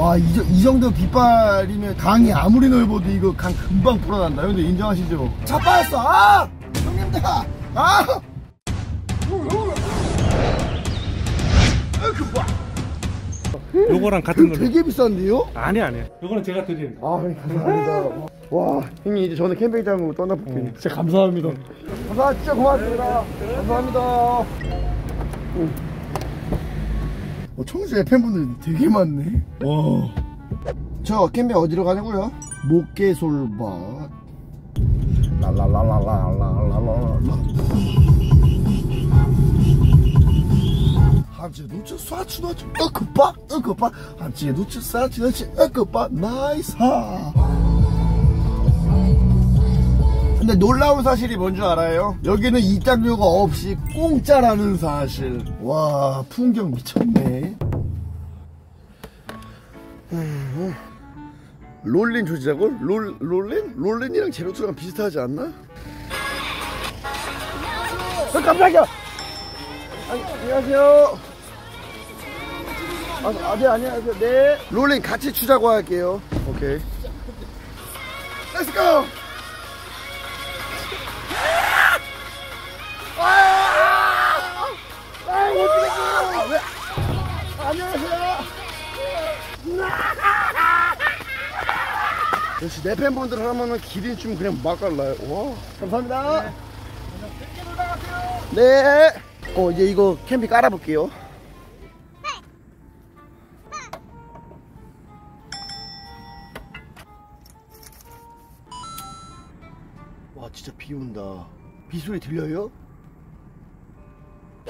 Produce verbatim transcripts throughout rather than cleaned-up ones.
와, 이, 이 정도 빗발이면 강이 아무리 넓어도 이거 강 금방 불어난다. 근데 인정하시죠? 자빠졌어! 아! 형님들! 아! 요거랑 같은 걸로. 되게 비싼데요? 아니 아니. 요거는 제가 드리는. 아, 감사합니다. 와, 형님 이제 저는 캠핑장으로 떠나볼게요. 어, 진짜 감사합니다. 감사, 진짜 고맙습니다. 감사합니다. 어, 청주에 팬분들 되게 많네. 와. 저 캠핑 어디로 가냐고요? 목계솔밭. 랄랄랄랄랄랄랄랄랄. 함께 놓쳐 쏴치 놓치 어크빠 어크빠 함께 놓쳐 쏴치 놓치 어크빠 나이스 하. 근데 놀라운 사실이 뭔 줄 알아요? 여기는 입장료가 없이 공짜라는 사실. 와, 풍경 미쳤네. 롤린 조지자고? 롤, 롤린? 롤린이랑 제로투랑 비슷하지 않나? 어, 깜짝이야! 아니, 안녕하세요. 아, 네, 안녕하세요. 네. 롤링 같이 추자고 할게요. 오케이. Let's go! 아! 아! 아, 못 들었어. 왜? 안녕하세요. 역시 내 팬분들 하면은 기린 춤 그냥 막 갈라요. 와. 감사합니다. 네. 늦게 놀다 가세요. 네. 어, 이제 이거 캠핑 깔아볼게요. 와, 진짜 비 온다. 비 소리 들려요?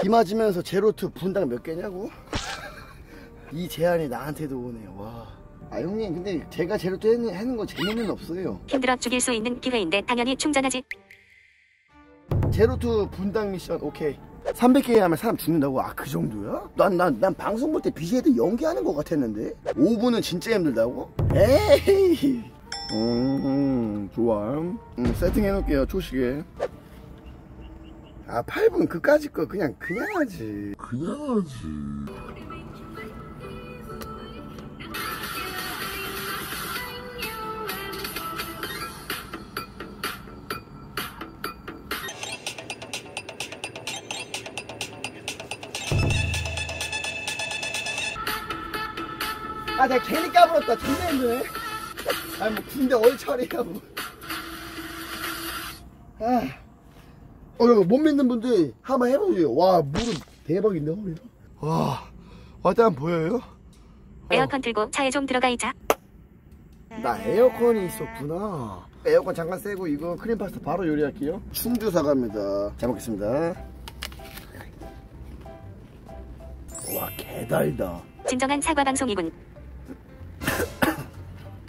비 맞으면서 제로투 분당 몇 개냐고? 이 제안이 나한테도 오네. 와. 아, 형님, 근데 제가 제로투 하는 건 재미는 없어요. 힘들어 죽일 수 있는 기회인데 당연히 충전하지. 제로투 분당 미션 오케이. 삼백 개 하면 사람 죽는다고? 아, 그 정도야? 난, 난, 난 방송 볼 때 비제이들 연기하는 것 같았는데? 오 분은 진짜 힘들다고? 에이. 음, 음 좋아. 음, 세팅해놓을게요, 초식에. 아, 팔 분 그까지 거 그냥, 그냥 하지. 그냥 하지. 아, 내가 괜히 까불었다. 존나 힘드네. 아니, 뭐 군대 얼차리야 뭐. 아, 어, 여러분 못 믿는 분들 한번 해보세요. 와, 물은 대박인데 허리. 와, 일단 보여요? 에어컨 들고 차에 좀 들어가 있자. 나 에어컨이 있었구나. 에어컨 잠깐 쐬고 이거 크림 파스타 바로 요리할게요. 충주 사과입니다. 잘 먹겠습니다. 와, 개달다. 진정한 사과 방송이군.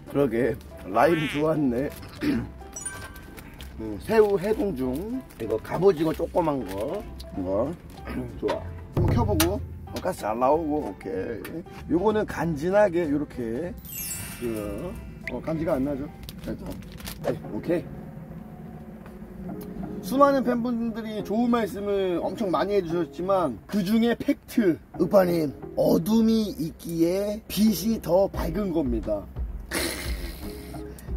그러게, 라임 좋았네. 음, 새우 해동중. 이거 갑오징어 조그만 거. 이거 좋아. 한번 켜보고. 어, 가스 잘 나오고. 오케이. 요거는 간지나게 요렇게. 어, 간지가 안 나죠? 됐어. 오케이. 수많은 팬분들이 좋은 말씀을 엄청 많이 해주셨지만 그 중에 팩트. 윽바님, 어둠이 있기에 빛이 더 밝은 겁니다.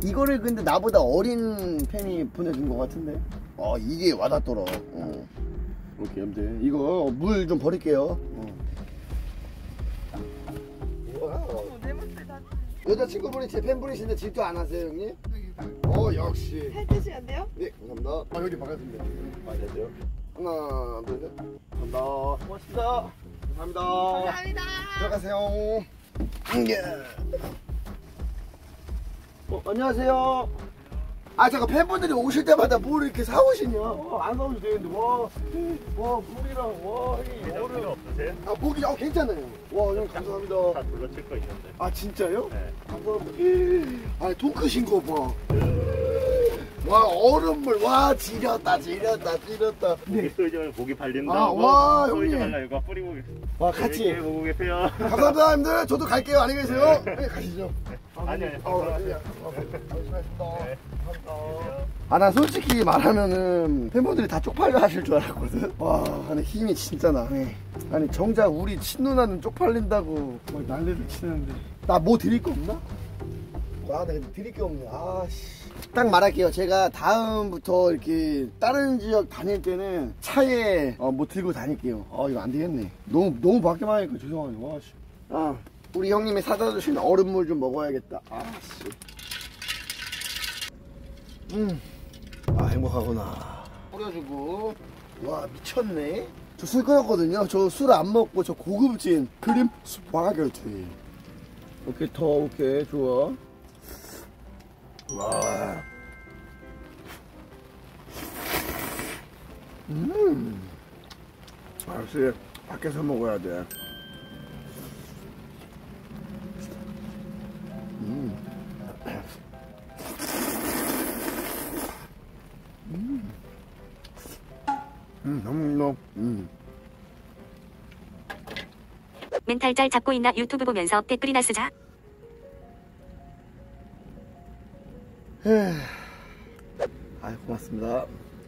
이거를 근데 나보다 어린 팬이 보내준 것 같은데. 어, 이게 와닿더라. 어. 오케이, 아무튼 이거 물 좀 버릴게요. 어. 여자친구분이 제 팬분이신데 질투 안 하세요, 형님? 어, 역시. 해주시면 안 돼요? 네, 감사합니다. 아, 여기 반갑습니다. 맞아요. 하나, 둘, 셋. 감사합니다. 고맙습니다. 감사합니다. 감사합니다. 들어가세요. 예. 어, 안녕하세요. 아, 잠깐, 팬분들이 오실 때마다 뭘 이렇게 사오시냐? 어, 안 사오셔도 되는데. 와, 와, 물이랑, 와, 형님, 얼음 없으세요? 아, 목이, 아, 괜찮아요. 와, 형님, 감사합니다. 다 둘러칠 거 있는데. 아, 진짜요? 네. 감사합니다. 아, 돈 크신 거 봐. 와, 얼음물. 와, 지렸다, 지렸다, 지렸다. 고기 쏘이자면 고기 발린다고. 아, 와, 형님. 이거 뿌리고. 와, 같이. 네, 보고 계세요. 감사합니다, 형님들. 저도 갈게요. 안녕히 계세요. 네, 가시죠. 아니, 아니. 어, 네. 아, 나 솔직히 말하면은 팬분들이 다 쪽팔려 하실 줄 알았거든. 와, 근데 힘이 진짜 나네. 아니, 정작 우리 친누나는 쪽팔린다고 막 난리를 치는데. 나 뭐 드릴 거 없나? 아, 나 드릴 게 없네. 아, 씨. 딱 말할게요. 제가 다음부터 이렇게 다른 지역 다닐 때는 차에 어, 뭐 들고 다닐게요. 어, 이거 안 되겠네. 너무, 너무 밖에만 하니까 죄송하네. 와, 씨. 아, 우리 형님이 사다 주신 얼음물 좀 먹어야겠다. 아, 씨. 음. 아, 행복하구나. 뿌려주고. 와, 미쳤네. 저 술 끊었거든요. 저 술 안 먹고 저 고급진 크림 스파게티. 오케이, 더, 오케이, 좋아. 와. 음. 역시 밖에서 먹어야 돼. 음. 음. 음, 너무 음. 멘탈 잘 잡고 있나? 유튜브 보면서 댓글이나 쓰자. 아이, 고맙습니다.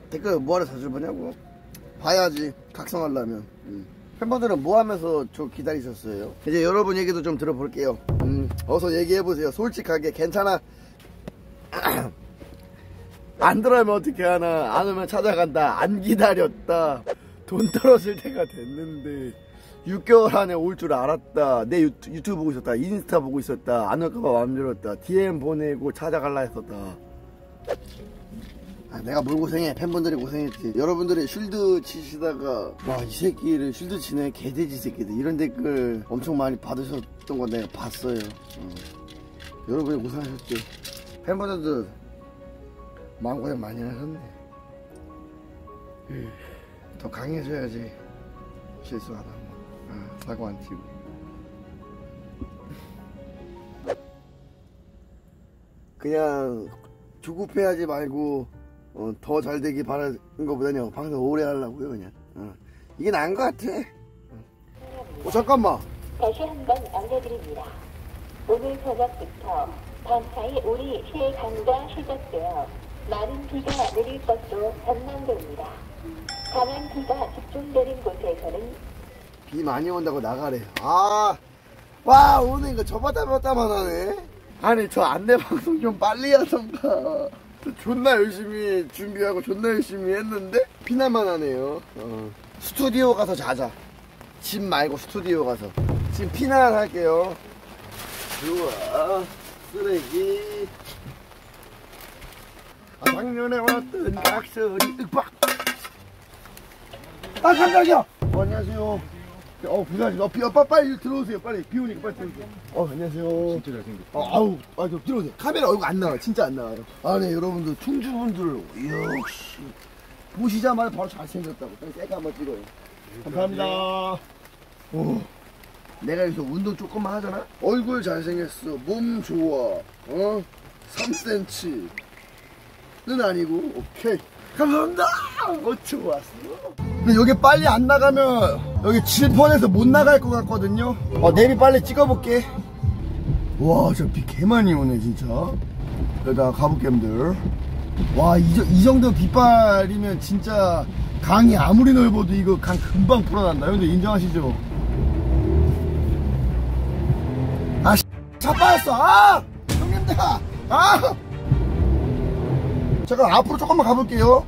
댓글 뭐하러 자주 보냐고? 봐야지, 각성하려면. 음. 팬분들은 뭐 하면서 저 기다리셨어요? 이제 여러분 얘기도 좀 들어볼게요. 음, 어서 얘기해보세요. 솔직하게. 괜찮아. 안 들어오면 어떻게 하나. 안 오면 찾아간다. 안 기다렸다. 돈 떨어질 때가 됐는데 육 개월 안에 올 줄 알았다. 내 유튜, 유튜브 보고 있었다. 인스타 보고 있었다. 안 올까봐 맘졸었다. 디엠 보내고 찾아갈라 했었다. 아, 내가 뭘 고생해. 팬분들이 고생했지. 여러분들이 쉴드 치시다가 와, 이 새끼를 쉴드 치네, 개돼지 새끼들, 이런 댓글 엄청 많이 받으셨던 거 내가 봤어요. 응. 여러분이 고생하셨죠. 팬분들도 마음고생 많이 하셨네. 더 강해져야지. 실수 안 하고. 사고 안 치고. 그냥 조급해하지 말고 어, 더 잘되기 바라는 것보다는 방송 오래 하려고요. 그냥 어. 이게 나은 것 같아. 어, 잠깐만. 다시 한번 알려드립니다. 오늘 저녁부터 밤사이 우리 시의 강과 시작되어 많은 비가 내릴 것도 전망됩니다. 강한 비가 집중되는 곳에서는 비 많이 온다고 나가래. 아, 와, 오늘 이거 저바다 바다만 하네. 아니, 저 안내 방송 좀 빨리 하던가. 존나 열심히 준비하고 존나 열심히 했는데 피나만 하네요. 어. 스튜디오 가서 자자. 집 말고 스튜디오 가서. 지금 피난 할게요. 좋아. 쓰레기. 아, 작년에 왔던 각설이 윽박. 아, 깜짝이야. 어, 안녕하세요. 어, 부산이, 어, 비, 어, 빨리 들어오세요. 빨리 비 오니까 빨리 들어오세요. 어, 안녕하세요. 진짜 잘생겼어. 아, 아우, 아, 저 들어오세요. 카메라 얼굴 안 나와요. 진짜 안 나와요. 아, 네, 여러분들 충주분들 역시 보시자마자 바로 잘생겼다고. 빨리 셀카 한번 찍어요. 감사합니다. 오, 내가 여기서 운동 조금만 하잖아. 얼굴 잘생겼어. 몸 좋아. 어, 삼 센티미터는 아니고. 오케이. 감사합니다. 어, 좋았어. 근데 여기 빨리 안 나가면 여기 칠 번에서 못 나갈 것 같거든요. 어, 내비 빨리 찍어볼게. 와, 저 비 개 많이 오네 진짜. 여기다 가볼게들. 와, 이, 이 정도 빗발이면 진짜 강이 아무리 넓어도 이거 강 금방 불어난다. 여러분들 인정하시죠? 아, 씨, 차 빠졌어. 아, 형님들. 아, 잠깐 앞으로 조금만 가볼게요.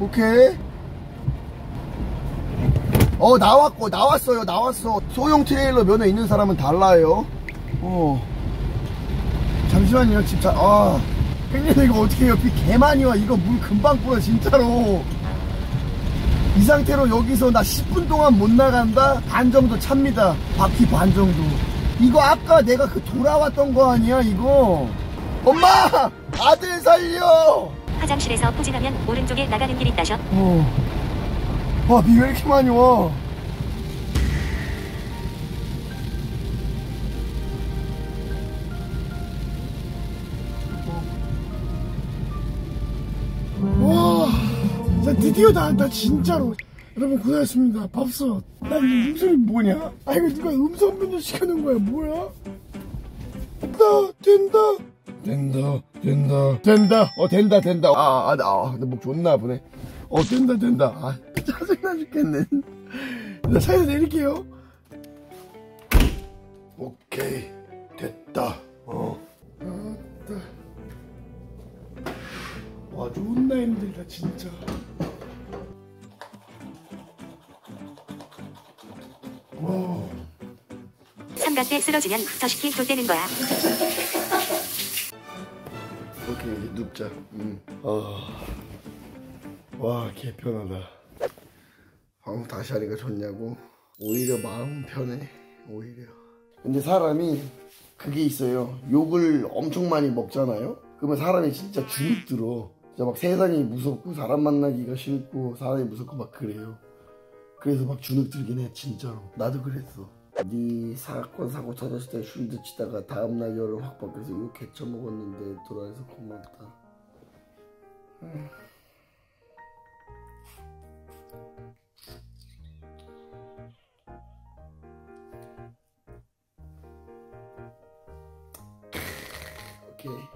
오케이. 어, 나왔고, 나왔어요. 나왔어. 소형 트레일러 면허 있는 사람은 달라요. 어, 잠시만요. 집 잘, 아, 형님 이거 어떻게 해요? 비 개 많이 와. 이거 물 금방 뿌려 진짜로. 이 상태로 여기서 나 십 분 동안 못 나간다? 반 정도 찹니다. 바퀴 반 정도. 이거 아까 내가 그 돌아왔던 거 아니야 이거? 엄마! 아들 살려! 화장실에서 포진하면 오른쪽에 나가는 길이 있다셔. 어. 와, 비 왜 이렇게 많이 와? 와, 나 드디어 나왔다 진짜로. 여러분 고생하셨습니다. 밥솥. 난 이 음성이 뭐냐? 아, 이거 누가 음성 변조 시키는 거야? 뭐야? 된다, 된다. 된다, 된다, 된다, 어, 된다, 된다. 아, 아, 아, 나 목 존나 아프네. 어, 된다, 된다. 아, 짜증나 죽겠네. 나 차에서 내릴게요. 오케이 됐다. 어. 아따. 와 존나 힘들다 진짜. 와. 삼각대 쓰러지면 부터시키 좆되는 거야. 오케이 이제 눕자. 응. 어. 와 개편하다. 방금 다시 하니까 좋냐고. 오히려 마음 편해. 오히려. 근데 사람이 그게 있어요. 욕을 엄청 많이 먹잖아요. 그러면 사람이 진짜 주눅 들어. 진짜 막 세상이 무섭고 사람 만나기가 싫고 사람이 무섭고 막 그래요. 그래서 막 주눅 들긴 해 진짜로. 나도 그랬어. 네 사건 사고 찾았을 때 술도 치다가 다음날 열을 확 벗겨서 이거 개쳐먹었는데 돌아와서 고맙다. 음. 오케이.